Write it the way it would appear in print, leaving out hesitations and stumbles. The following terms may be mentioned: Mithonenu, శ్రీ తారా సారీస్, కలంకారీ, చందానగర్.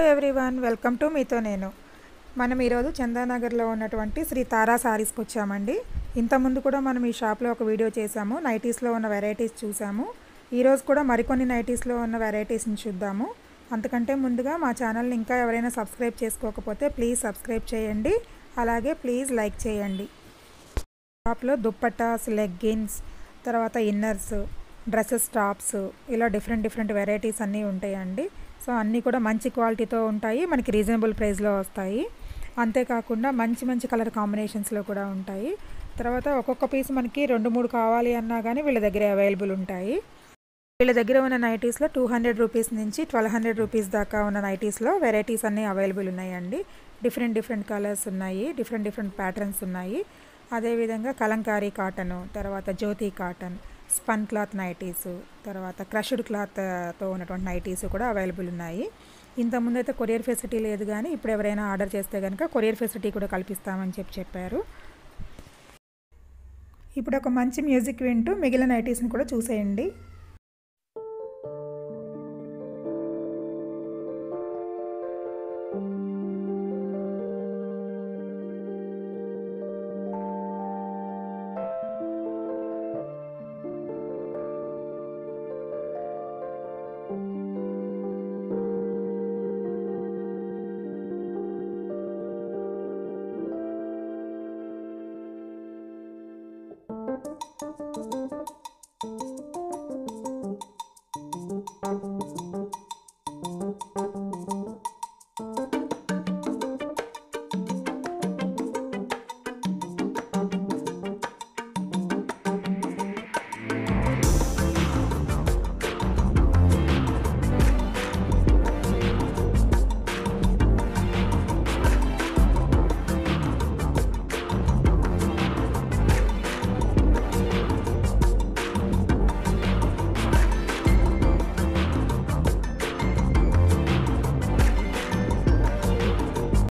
Hello everyone, welcome to Mithonenu. మనం ఈరోజు చందానగర్లో ఉన్నటువంటి శ్రీ తారా సారీస్కి వచ్చామండి. ఇంతకుముందు కూడా మనం ఈ షాప్లో ఒక వీడియో చేసాము, నైటీస్లో ఉన్న వెరైటీస్ చూసాము. ఈరోజు కూడా మరికొన్ని నైటీస్లో ఉన్న వెరైటీస్ని చూద్దాము. అంతకంటే ముందుగా మా ఛానల్ని ఇంకా ఎవరైనా సబ్స్క్రైబ్ చేసుకోకపోతే ప్లీజ్ సబ్స్క్రైబ్ చేయండి, అలాగే ప్లీజ్ లైక్ చేయండి. షాప్లో దుప్పటాస్, లెగ్గిన్స్, తర్వాత ఇన్నర్స్, డ్రెస్సెస్, టాప్స్ ఇలా డిఫరెంట్ వెరైటీస్ అన్నీ ఉంటాయండి. సో అన్నీ కూడా మంచి క్వాలిటీతో ఉంటాయి, మనకి రీజనబుల్ ప్రైస్లో వస్తాయి. అంతేకాకుండా మంచి కలర్ కాంబినేషన్స్లో కూడా ఉంటాయి. తర్వాత ఒక్కొక్క పీస్ మనకి 2-3 కావాలి అన్నా కానీ వీళ్ళ దగ్గర అవైలబుల్ ఉంటాయి. వీళ్ళ దగ్గర ఉన్న నైటీస్లో 200 రూపీస్ నుంచి 1200 రూపీస్ దాకా ఉన్న నైటీస్లో వెరైటీస్ అన్నీ అవైలబుల్ ఉన్నాయండి. డిఫరెంట్ కలర్స్ ఉన్నాయి, డిఫరెంట్ ప్యాటర్న్స్ ఉన్నాయి. అదేవిధంగా కలంకారీ కాటను, తర్వాత జ్యోతి కాటన్, స్పన్ క్లాత్ నైటీసు, తర్వాత క్రష్డ్ క్లాత్తో ఉన్నటువంటి నైటీసు కూడా అవైలబుల్ ఉన్నాయి. ఇంతకుముందు అయితే కొరియర్ ఫెసిలిటీ లేదు, కానీ ఇప్పుడు ఎవరైనా ఆర్డర్ చేస్తే కనుక కొరియర్ ఫెసిలిటీ కూడా కల్పిస్తామని చెప్పారు. ఇప్పుడు ఒక మంచి మ్యూజిక్ వింటూ మిగిలిన నైటీస్ని కూడా చూసేయండి.